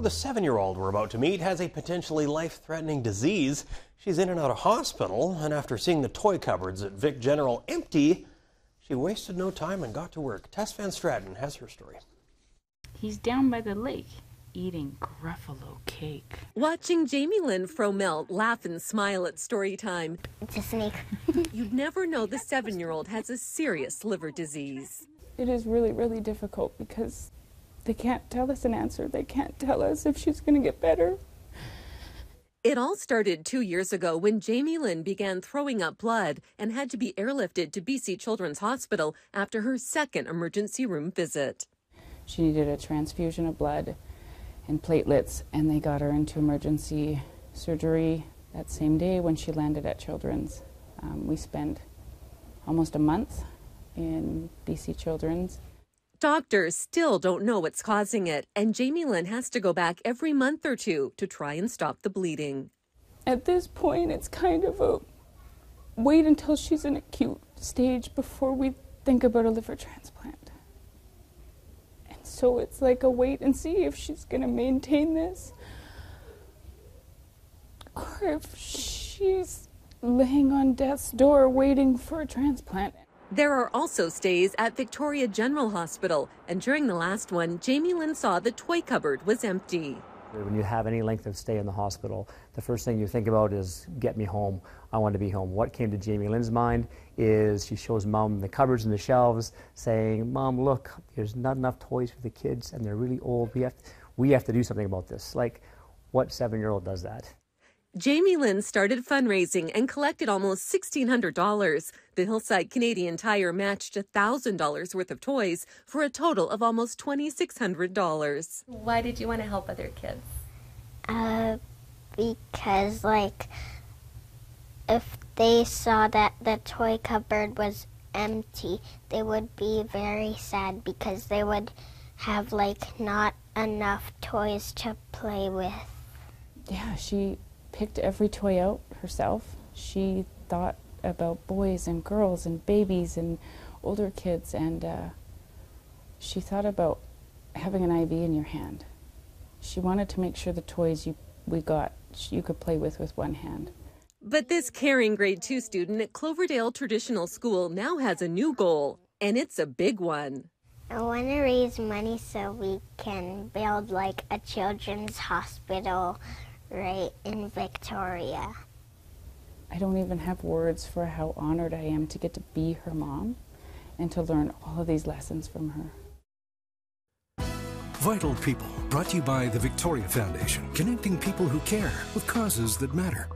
Well, the 7-year-old we're about to meet has a potentially life-threatening disease. She's in and out of hospital, and after seeing the toy cupboards at Vic General empty, she wasted no time and got to work. Tess Van Straten has her story. He's down by the lake, eating Gruffalo cake. Watching Jamie Lynn Frommelt laugh and smile at story time. It's a snake. You'd never know the 7-year-old has a serious liver disease. It is really, really difficult because they can't tell us an answer. They can't tell us if she's going to get better. It all started 2 years ago when Jamie Lynn began throwing up blood and had to be airlifted to BC Children's Hospital after her second emergency room visit. She needed a transfusion of blood and platelets, and they got her into emergency surgery that same day when she landed at Children's. We spent almost a month in BC Children's. Doctors still don't know what's causing it, and Jamie Lynn has to go back every month or two to try and stop the bleeding. At this point, it's kind of a wait until she's in acute stage before we think about a liver transplant. And so it's like a wait and see if she's going to maintain this, or if she's laying on death's door waiting for a transplant. There are also stays at Victoria General Hospital, and during the last one, Jamie Lynn saw the toy cupboard was empty. When you have any length of stay in the hospital, the first thing you think about is, get me home, I want to be home. What came to Jamie Lynn's mind is she shows Mom the cupboards and the shelves, saying, Mom, look, there's not enough toys for the kids, and they're really old. We have to do something about this. Like, what 7-year-old does that? Jamie Lynn started fundraising and collected almost $1,600. The Hillside Canadian Tire matched $1,000 worth of toys for a total of almost $2,600. Why did you want to help other kids? Because, like, if they saw that the toy cupboard was empty, they would be very sad because they would have, like, not enough toys to play with. Yeah, she picked every toy out herself. She thought about boys and girls and babies and older kids, and she thought about having an IV in your hand. She wanted to make sure the toys we got you could play with one hand. But this caring grade 2 student at Cloverdale Traditional School now has a new goal, and it's a big one. I want to raise money so we can build, like, a children's hospital right in Victoria. I don't even have words for how honored I am to get to be her mom and to learn all of these lessons from her. Vital People, brought to you by the Victoria Foundation, connecting people who care with causes that matter.